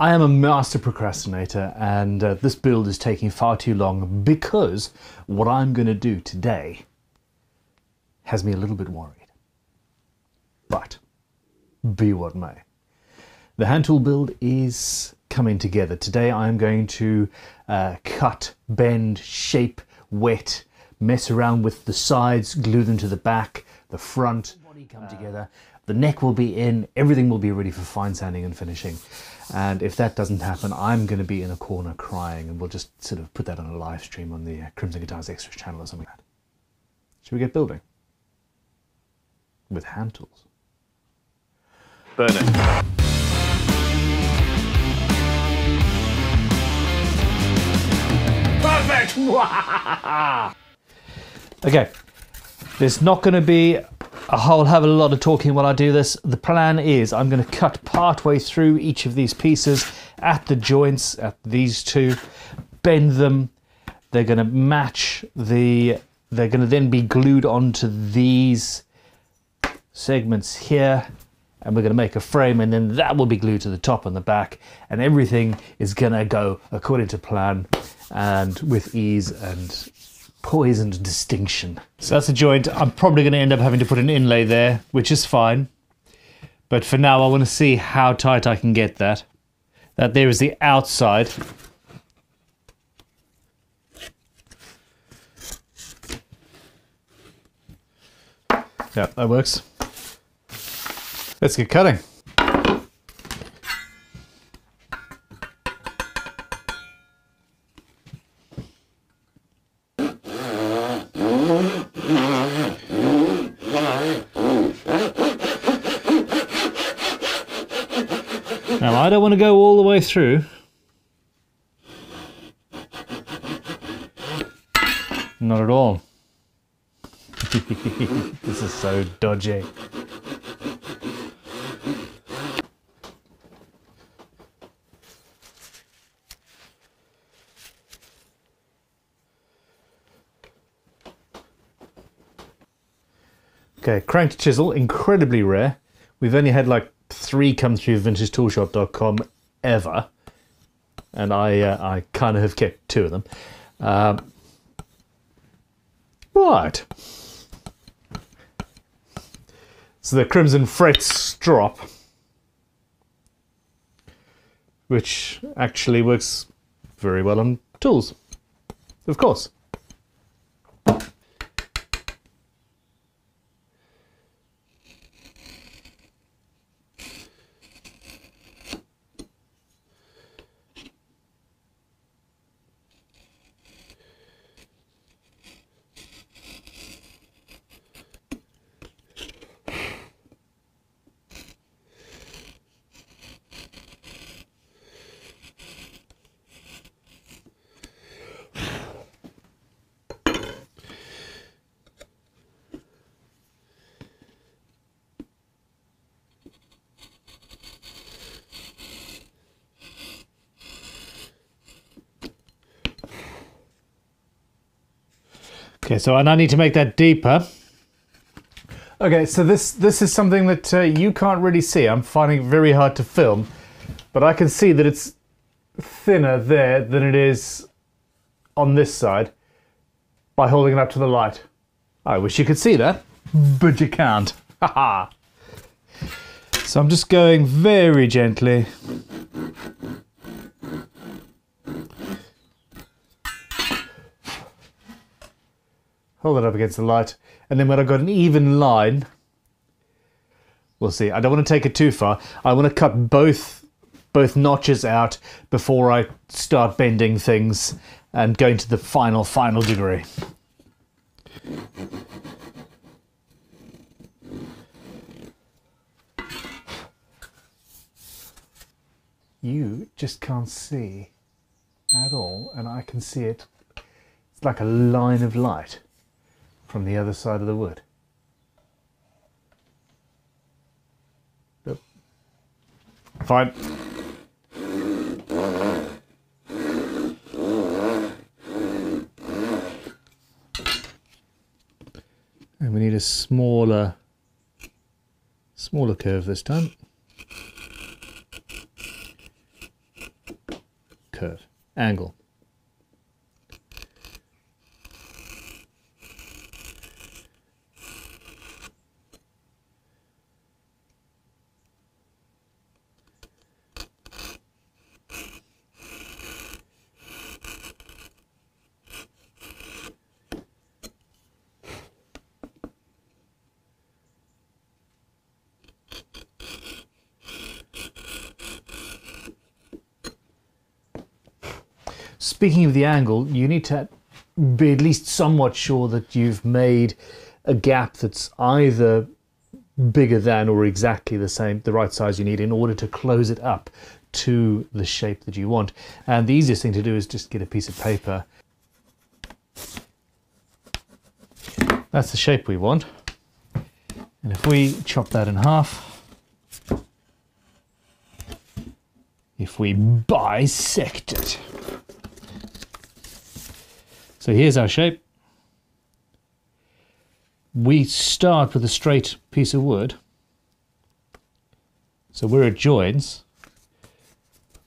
I am a master procrastinator, and this build is taking far too long because what I'm going to do today has me a little bit worried. But be what may, the hand tool build is coming together. Today I'm going to cut, bend, shape, wet, mess around with the sides, glue them to the back, the front, body come together. The neck will be in, everything will be ready for fine sanding and finishing. And if that doesn't happen, I'm going to be in a corner crying, and we'll just sort of put that on a live stream on the Crimson Guitars Extras channel or something like that. Should we get building? With hand tools. Burn it. Perfect! Okay, there's not going to be a whole hell of a lot of talking while I do this. The plan is I'm going to cut partway through each of these pieces at the joints, at these two, bend them. They're going to match the, they're going to then be glued onto these segments here, and we're going to make a frame, and then that will be glued to the top and the back, and everything is going to go according to plan and with ease and poise and distinction. So that's a joint. I'm probably going to end up having to put an inlay there, which is fine, but for now I want to see how tight I can get that. That there is the outside. Yeah, that works. Let's get cutting. Now, I don't want to go all the way through. Not at all. This is so dodgy. Okay, crank to chisel, incredibly rare. We've only had like 3 come through vintagetoolshop.com ever, and I kind of have kept 2 of them. Right. So the Crimson Fret Strop, which actually works very well on tools, of course. Okay, so and I need to make that deeper. Okay, so this is something that you can't really see. I'm finding it very hard to film, but I can see that it's thinner there than it is on this side by holding it up to the light. I wish you could see that, but you can't. Haha. So I'm just going very gently. Hold it up against the light, and then when I've got an even line, we'll see. I don't want to take it too far. I want to cut both notches out before I start bending things and going to the final degree. You just can't see at all, and I can see it. It's like a line of light from the other side of the wood. Yep. Fine. And we need a smaller curve this time. curve, angle. Speaking of the angle, you need to be at least somewhat sure that you've made a gap that's either bigger than or exactly the same, the right size you need in order to close it up to the shape that you want. And the easiest thing to do is just get a piece of paper. That's the shape we want. And if we chop that in half, if we bisect it, so here's our shape. We start with a straight piece of wood. So where it joins,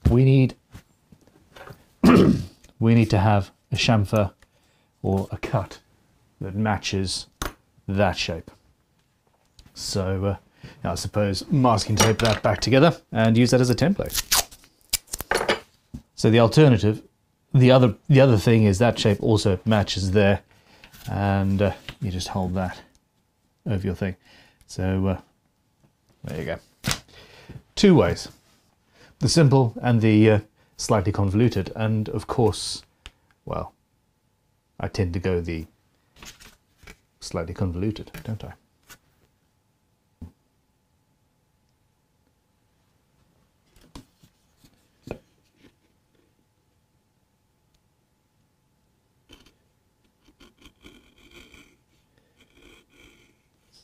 we need to have a chamfer or a cut that matches that shape. So now I suppose masking tape that back together and use that as a template. So the alternative, the other thing is that shape also matches there, and you just hold that over your thing. So there you go. Two ways, the simple and the slightly convoluted. And of course, well, I tend to go the slightly convoluted, don't I?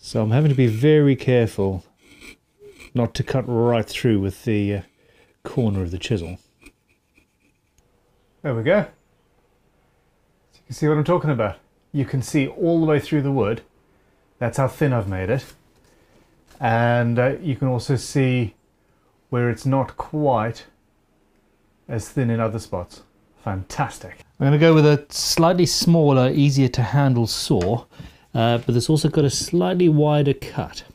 So I'm having to be very careful not to cut right through with the corner of the chisel. There we go. So you can see what I'm talking about. You can see all the way through the wood. That's how thin I've made it. And you can also see where it's not quite as thin in other spots. Fantastic. I'm going to go with a slightly smaller, easier to handle saw. But it's also got a slightly wider cut. I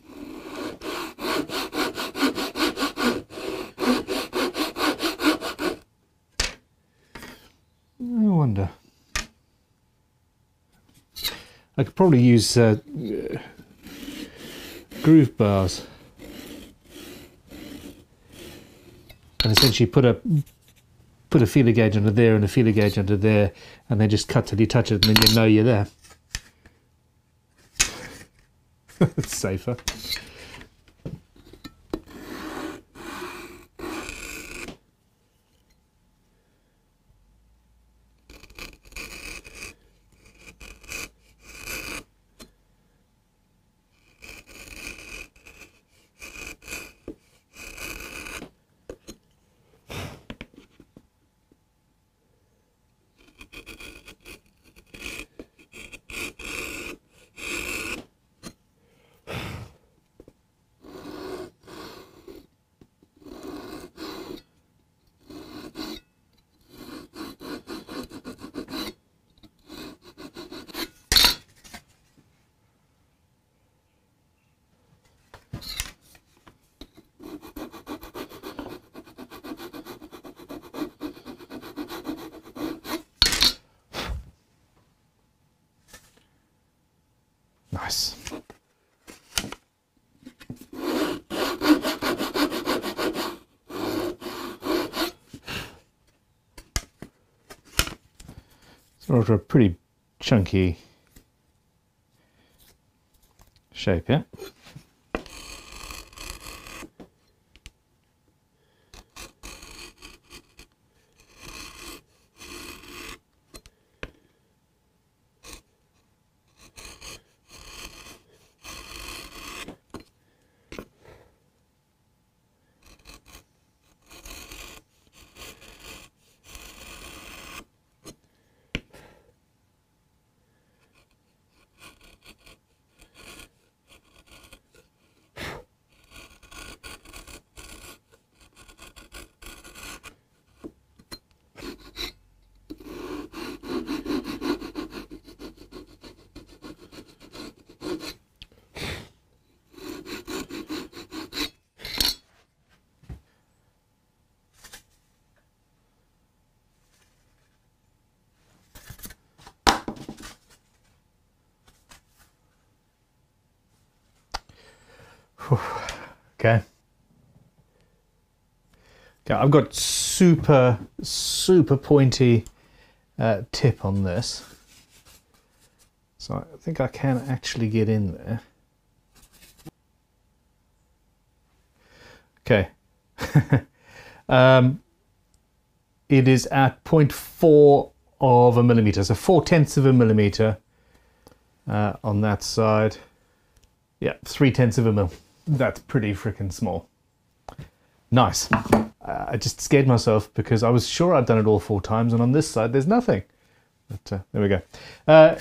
wonder. I could probably use groove bars and essentially put a feeler gauge under there and a feeler gauge under there, and then just cut till you touch it, and then you know you're there. It's safer. Nice. So we're a pretty chunky shape, yeah? Okay. Okay, I've got super pointy tip on this, so I think I can actually get in there. Okay. It is at 0.4 of a millimeter, so 0.4 of a millimeter on that side. Yeah, 0.3 of a mil. That's pretty freaking small. Nice. I just scared myself because I was sure I'd done it all 4 times, and on this side there's nothing. But there we go.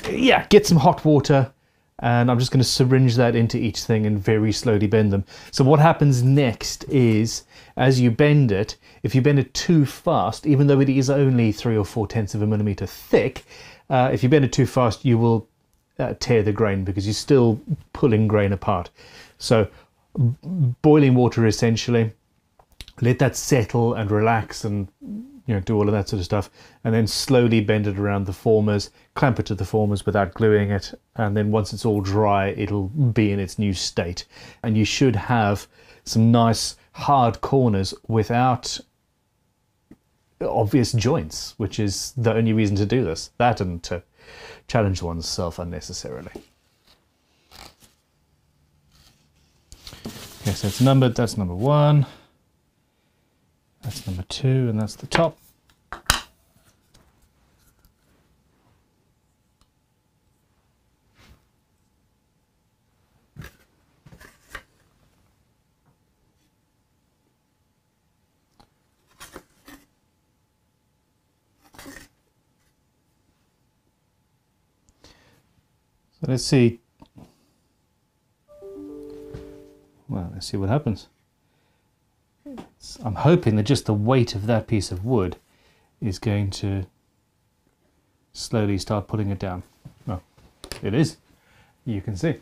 Yeah, get some hot water, and I'm just going to syringe that into each thing and very slowly bend them. So what happens next is, as you bend it, if you bend it too fast, even though it is only 3 or 4 tenths of a millimeter thick, if you bend it too fast, you will tear the grain because you're still pulling grain apart. So boiling water essentially, let that settle and relax and, you know, do all of that sort of stuff, and then slowly bend it around the formers, clamp it to the formers without gluing it, and then once it's all dry it'll be in its new state, and you should have some nice hard corners without obvious joints, which is the only reason to do this, that and to challenge oneself unnecessarily. Okay, so it's numbered, that's number 1. That's number 2, and that's the top. So let's see. Well, let's see what happens. I'm hoping that just the weight of that piece of wood is going to slowly start pulling it down. Well, it is. You can see.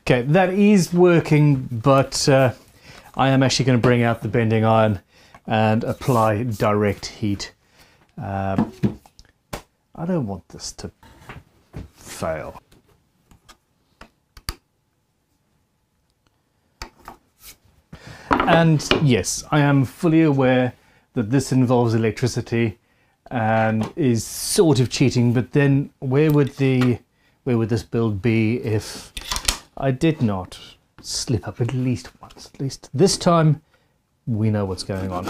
Okay, that is working, but I am actually going to bring out the bending iron and apply direct heat. I don't want this to fail. And yes, I am fully aware that this involves electricity and is sort of cheating, but then where would this build be if I did not slip up at least once? At least this time we know what's going on.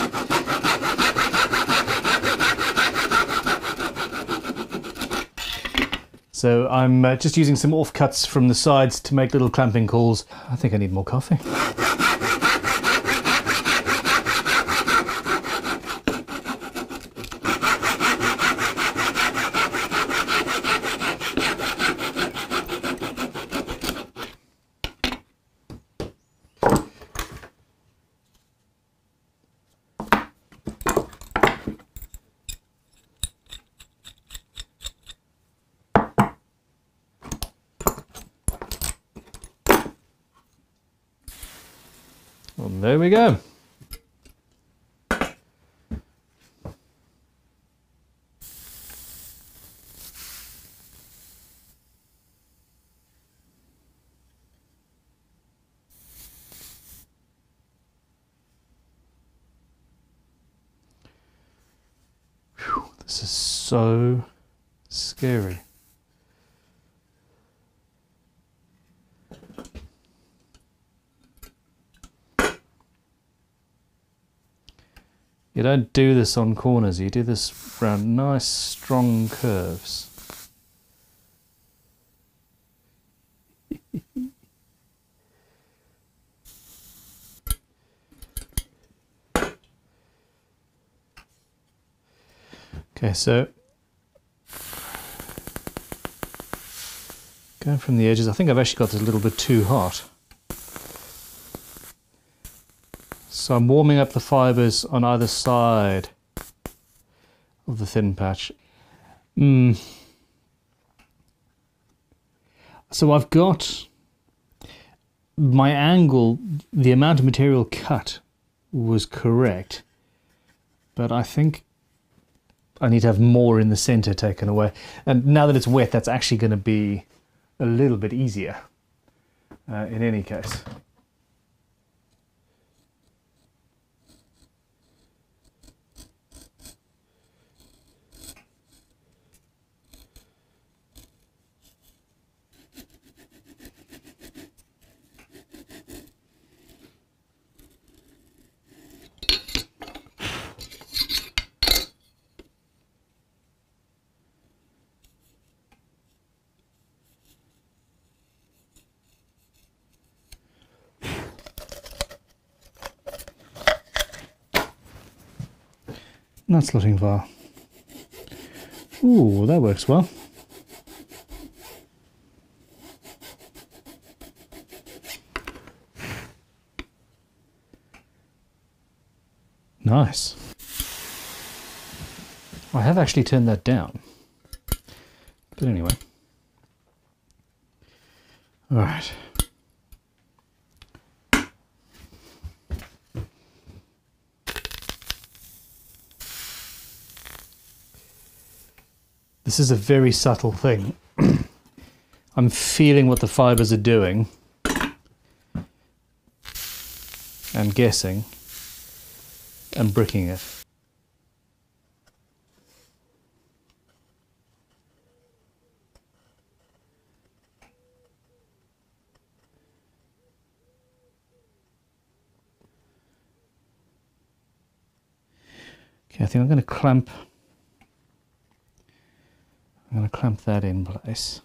So I'm just using some off cuts from the sides to make little clamping calls. I think I need more coffee. There we go. Whew, this is so scary. You don't do this on corners, you do this round nice strong curves. Okay, so going from the edges, I think I've actually got this a little bit too hot. So I'm warming up the fibres on either side of the thin patch. So I've got my angle, the amount of material cut was correct, but I think I need to have more in the center taken away. And now that it's wet, that's actually going to be a little bit easier in any case. Not slotting var. Ooh, that works well. Nice. I have actually turned that down. But anyway. All right. This is a very subtle thing. I'm feeling what the fibers are doing and guessing and bricking it. Okay, I think I'm going to clamp that in place.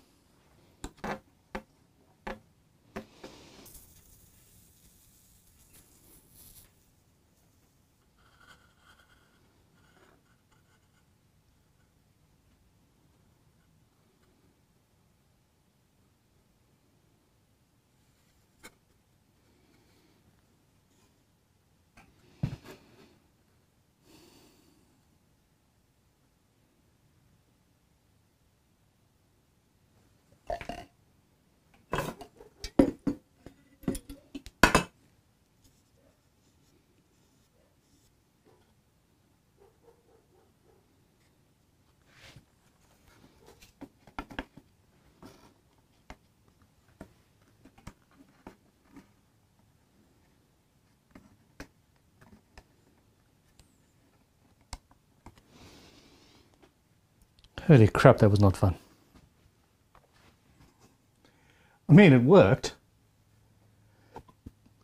Holy crap, that was not fun. I mean, it worked.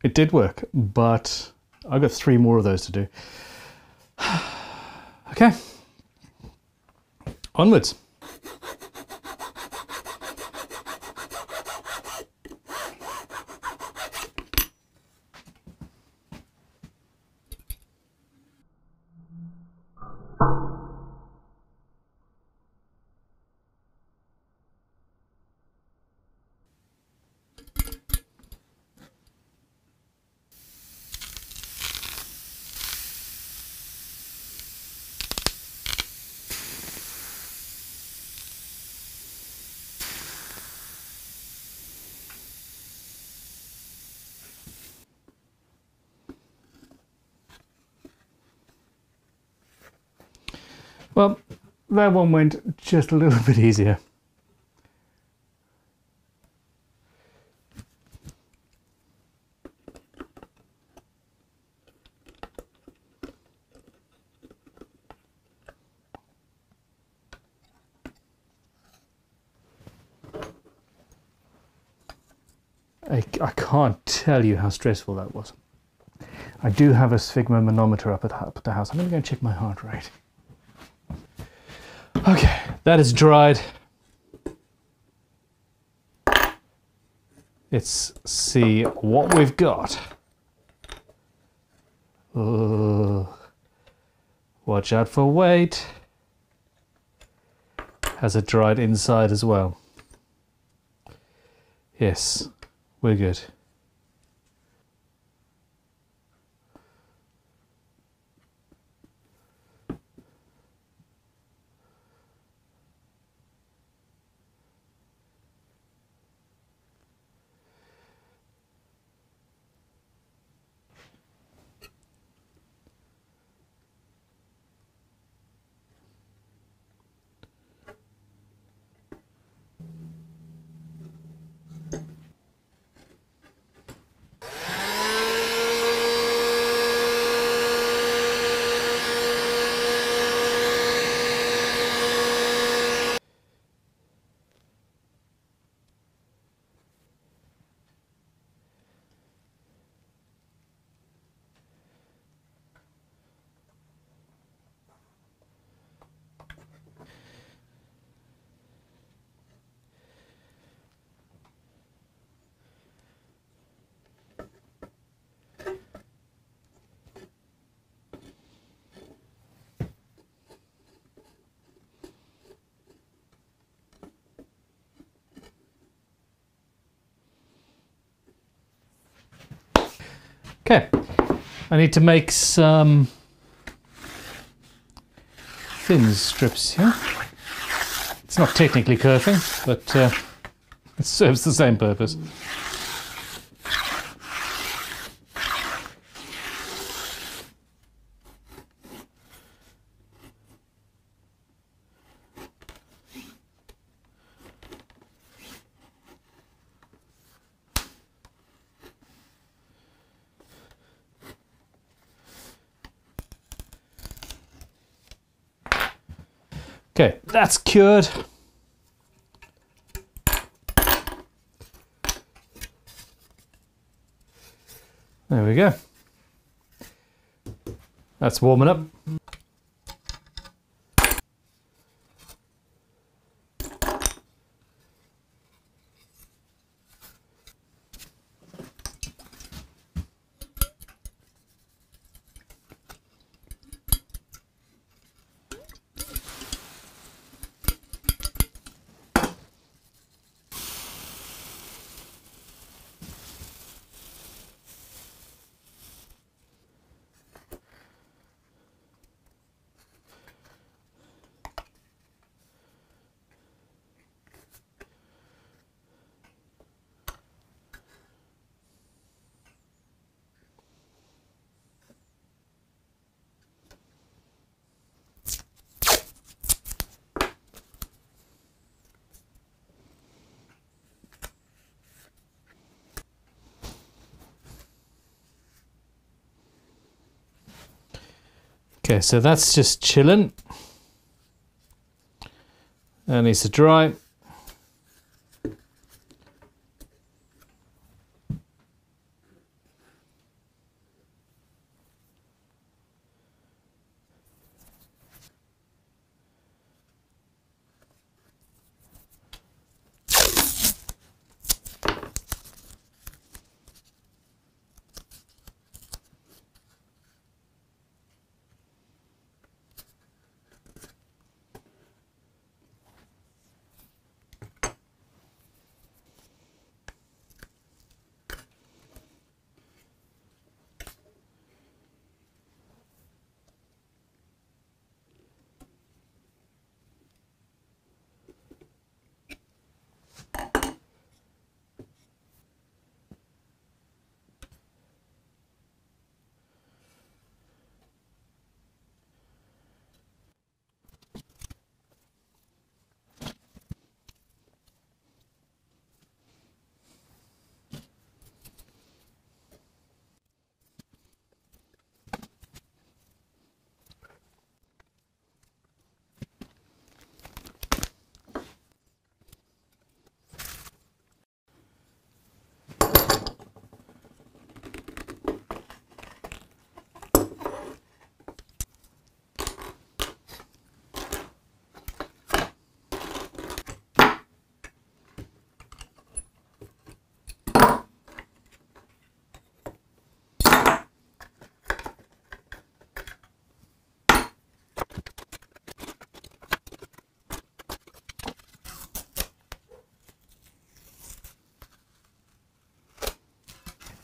It did work, but I've got 3 more of those to do. Okay. Onwards. Well, that one went just a little bit easier. I can't tell you how stressful that was. I do have a sphygma manometer up at the house. I'm going to go check my heart rate. Okay, that is dried. Let's see what we've got. Ugh. Watch out for weight. Has it dried inside as well? Yes, we're good. Okay, I need to make some thin strips here. It's not technically kerfing, but it serves the same purpose. Okay, that's cured. There we go. That's warming up. Okay, so that's just chilling. That needs to dry.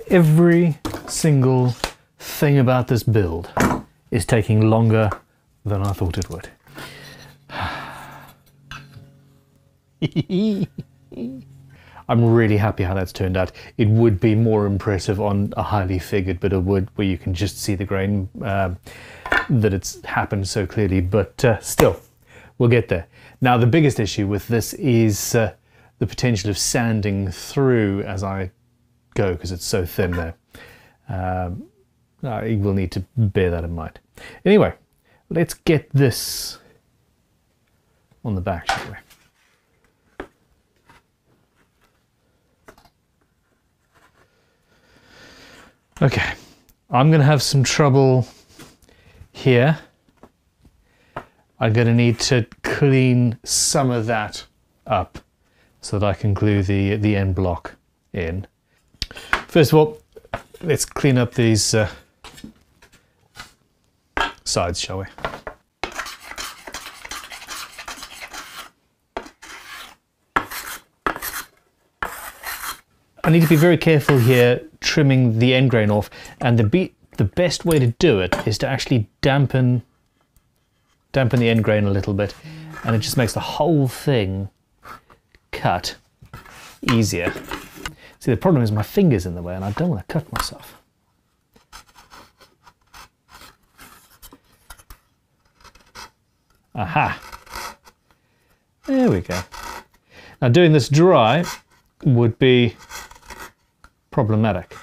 Every single thing about this build is taking longer than I thought it would. I'm really happy how that's turned out. It would be more impressive on a highly figured bit of wood where you can just see the grain, that it's happened so clearly, but still, we'll get there. Now, the biggest issue with this is the potential of sanding through as I go, because it's so thin there. I will need to bear that in mind. Anyway, let's get this on the back, shall we? Okay, I'm going to have some trouble here. I'm going to need to clean some of that up so that I can glue the end block in. First of all, let's clean up these sides, shall we? I need to be very careful here trimming the end grain off, and the best way to do it is to actually dampen the end grain a little bit, and it just makes the whole thing cut easier. See, the problem is my finger's in the way and I don't want to cut myself. Aha! There we go. Now doing this dry would be problematic.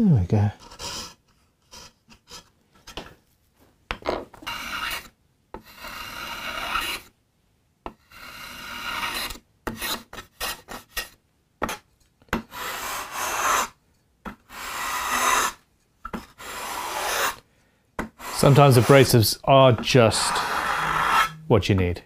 There we go. Sometimes abrasives are just what you need.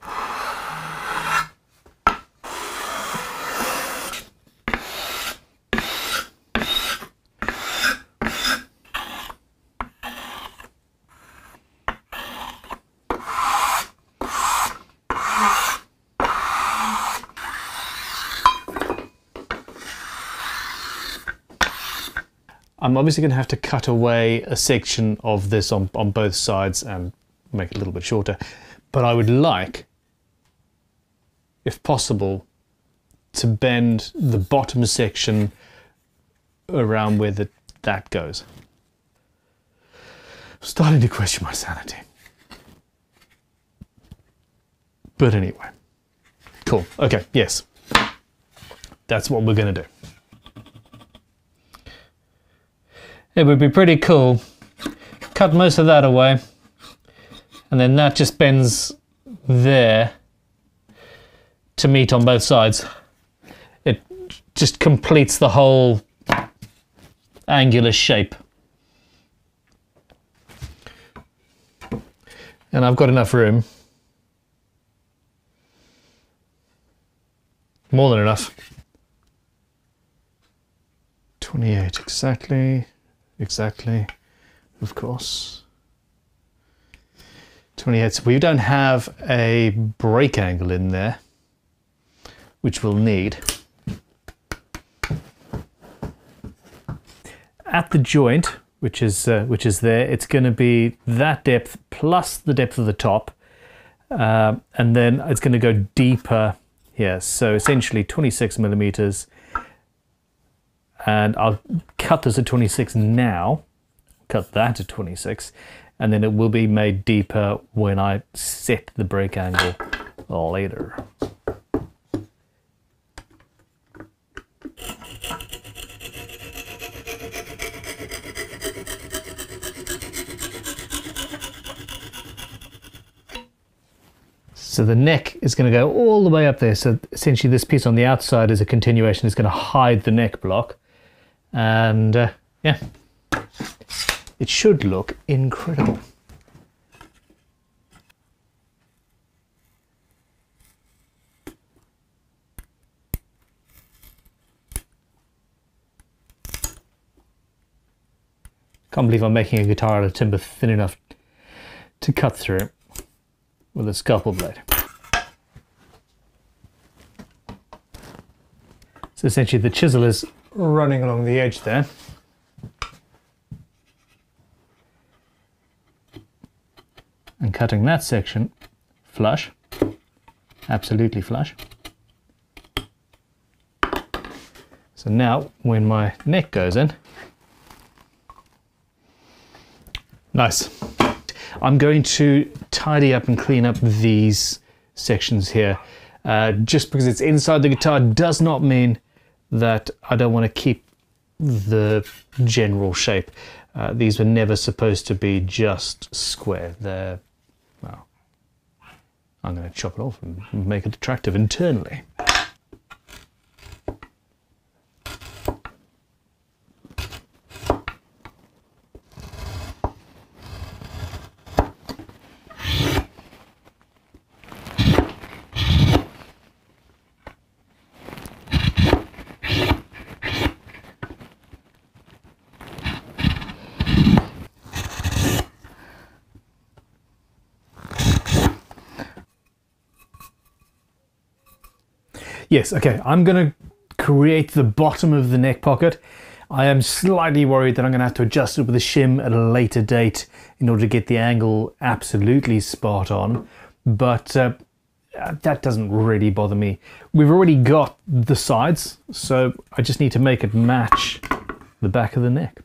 I'm obviously going to have to cut away a section of this on both sides and make it a little bit shorter, but I would like, if possible, to bend the bottom section around where that goes. I'm starting to question my sanity. But anyway, cool, okay, yes. That's what we're going to do. It would be pretty cool. Cut most of that away, and then that just bends there to meet on both sides. It just completes the whole angular shape. And I've got enough room. More than enough. 28 exactly. Exactly, of course. 28, so we don't have a break angle in there, which we'll need. At the joint, which is there, it's going to be that depth plus the depth of the top, and then it's going to go deeper here. So essentially 26 millimeters. And I'll cut this at 26 now, cut that at 26, and then it will be made deeper when I set the break angle later. So the neck is going to go all the way up there. So essentially this piece on the outside is a continuation. It's going to hide the neck block. And yeah, it should look incredible. Can't believe I'm making a guitar out of timber thin enough to cut through with a scalpel blade. So essentially the chisel is running along the edge there. And cutting that section flush, absolutely flush. So now when my neck goes in, nice. I'm going to tidy up and clean up these sections here. Just because it's inside the guitar does not mean that I don't want to keep the general shape. These were never supposed to be just square. They're, well, I'm going to chop it off and make it attractive internally. Yes, okay, I'm gonna create the bottom of the neck pocket. I am slightly worried that I'm gonna have to adjust it with a shim at a later date in order to get the angle absolutely spot on, but that doesn't really bother me. We've already got the sides, so I just need to make it match the back of the neck.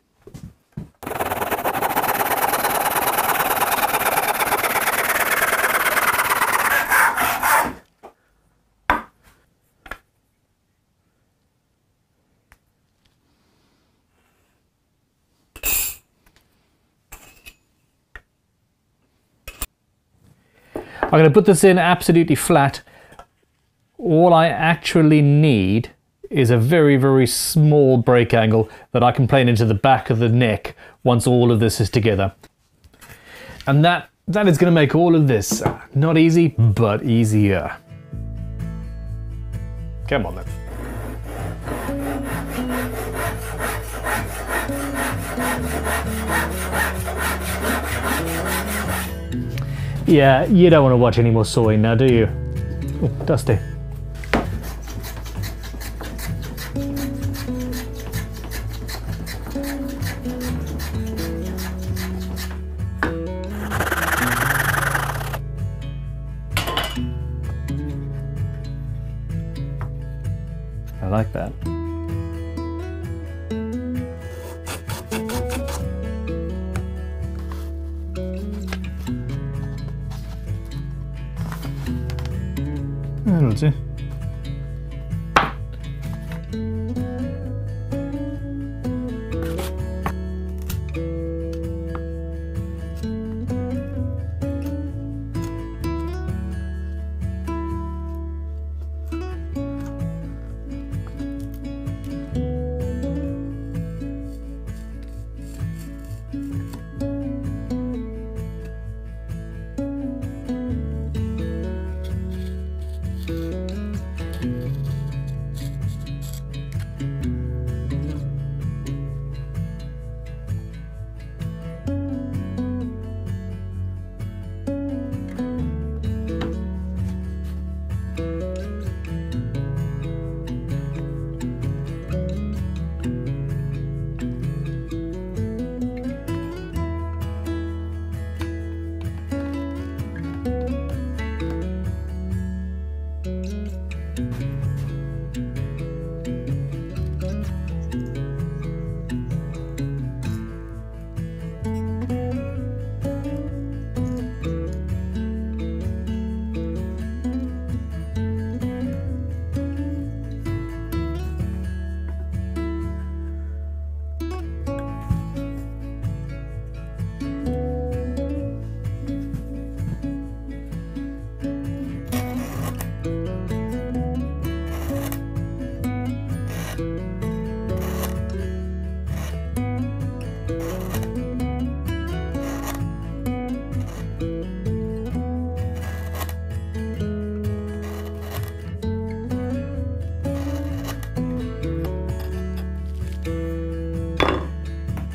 I'm going to put this in absolutely flat. All I actually need is a very, very small break angle that I can plane into the back of the neck once all of this is together. And that is going to make all of this not easy, but easier. Come on then. Yeah, you don't want to watch any more sawing now, do you? Oh, dusty. I like that. That'll do.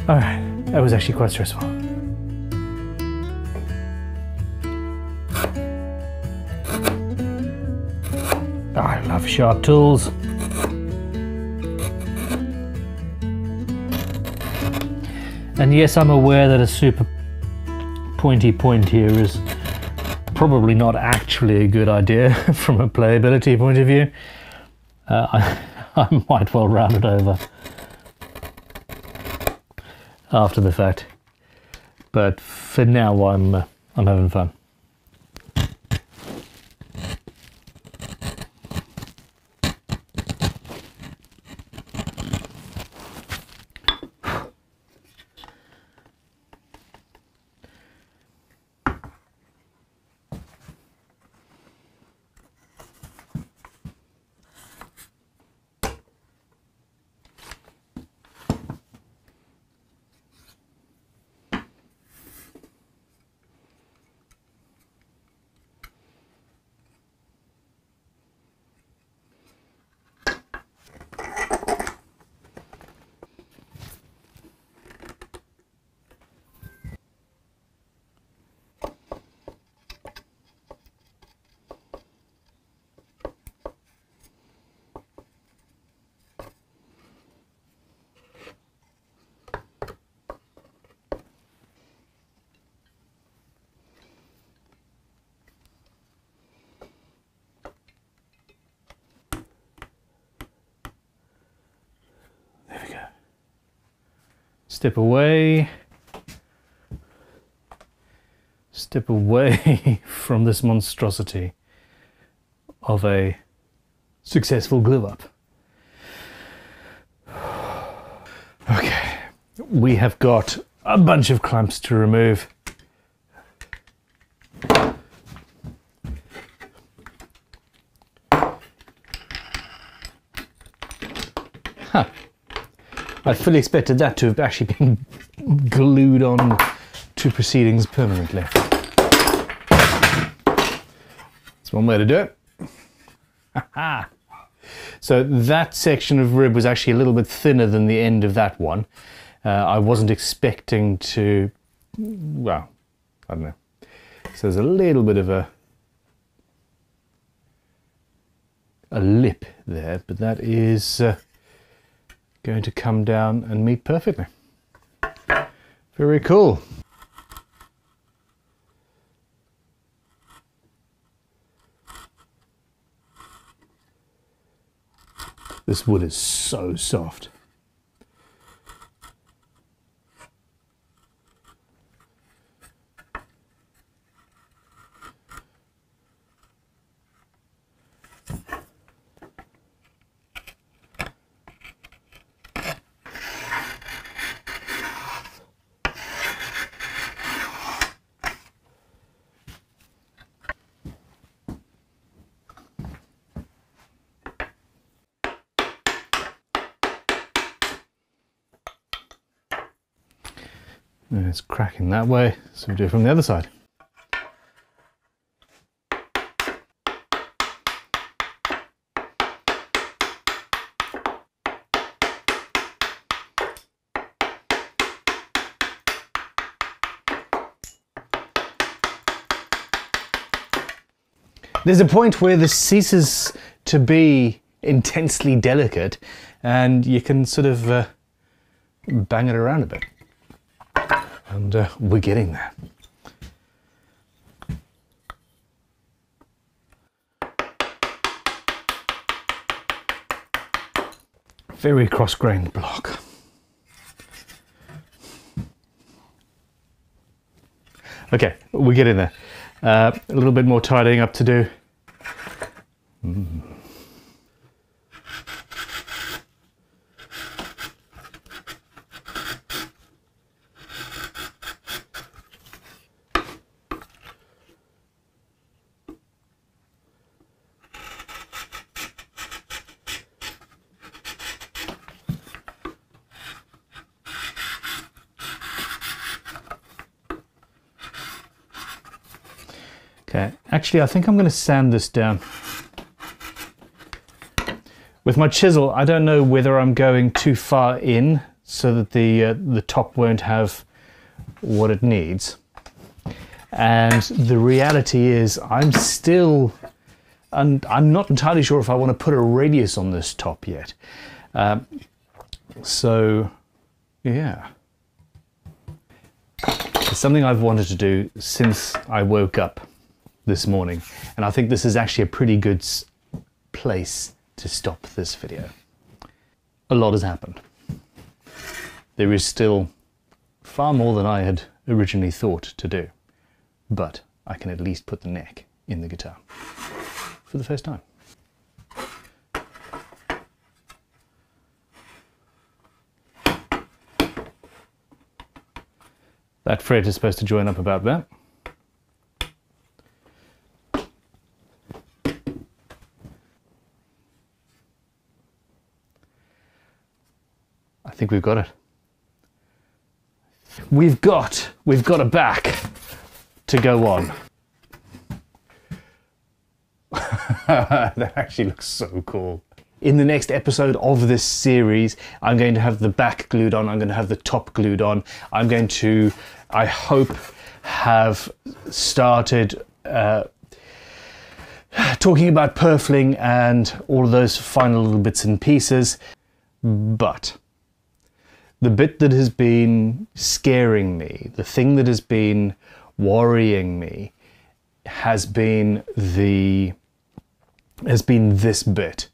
All right, that was actually quite stressful. I love sharp tools. And yes, I'm aware that a super pointy point here is probably not actually a good idea from a playability point of view. I might well round it over after the fact, but for now I'm having fun. Step away from this monstrosity of a successful glue-up. Okay, we have got a bunch of clamps to remove. Huh. I fully expected that to have actually been glued on to proceedings permanently. That's one way to do it. Haha. So that section of rib was actually a little bit thinner than the end of that one. I wasn't expecting to, well, I don't know. So there's a little bit of a lip there, but that is going to come down and meet perfectly. Very cool. This wood is so soft. It's cracking that way, so we do it from the other side. There's a point where this ceases to be intensely delicate and you can sort of bang it around a bit. And we're getting there. Very cross-grained block. Okay, we're getting there. A little bit more tidying up to do. Actually, I think I'm going to sand this down. With my chisel, I don't know whether I'm going too far in so that the top won't have what it needs. And the reality is I'm still, I'm not entirely sure if I want to put a radius on this top yet. So, yeah. It's something I've wanted to do since I woke up this morning, and I think this is actually a pretty good place to stop this video. A lot has happened. There is still far more than I had originally thought to do, but I can at least put the neck in the guitar for the first time. That fret is supposed to join up about that. I think we've got it. We've got a back to go on. That actually looks so cool. In the next episode of this series, I'm going to have the back glued on, I'm going to have the top glued on, I'm going to, I hope, have started talking about purfling and all of those final little bits and pieces, but the bit that has been scaring me, the thing that has been worrying me, has been this bit.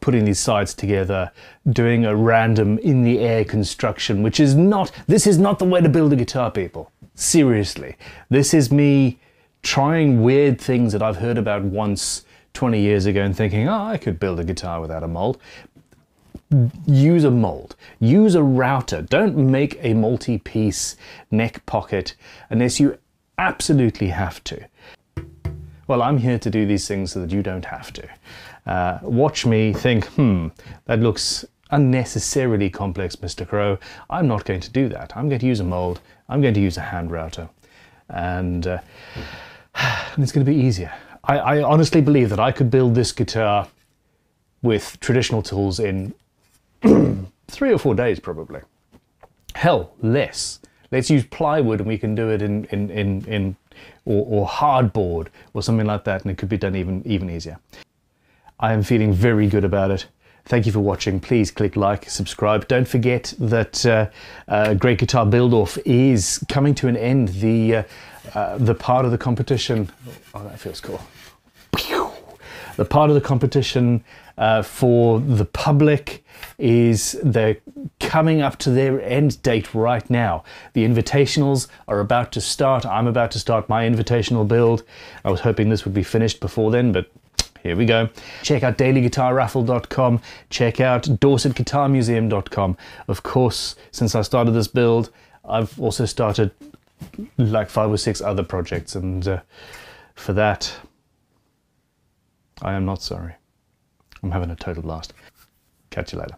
putting these sides together, doing a random in the air construction, which is not, this is not the way to build a guitar, people. Seriously. This is me trying weird things that I've heard about once 20 years ago and thinking, oh, I could build a guitar without a mold. Use a mold, use a router. Don't make a multi-piece neck pocket unless you absolutely have to. Well, I'm here to do these things so that you don't have to. Watch me think, that looks unnecessarily complex, Mr. Crow. I'm not going to do that. I'm going to use a mold. I'm going to use a hand router. And it's going to be easier. I honestly believe that I could build this guitar with traditional tools in 3 or 4 days, probably. Hell, less. Let's use plywood and we can do it in, or hardboard or something like that, and it could be done even easier. I am feeling very good about it. Thank you for watching. Please click like, subscribe. Don't forget that Great Guitar Build-Off is coming to an end. The part of the competition, oh, that feels cool. The part of the competition for the public is they're coming up to their end date right now. The invitationals are about to start. I'm about to start my invitational build. I was hoping this would be finished before then, but here we go. Check out dailyguitarraffle.com. Check out dorsetguitarmuseum.com. Of course, since I started this build, I've also started like 5 or 6 other projects, and for that, I am not sorry. I'm having a total blast. Catch you later.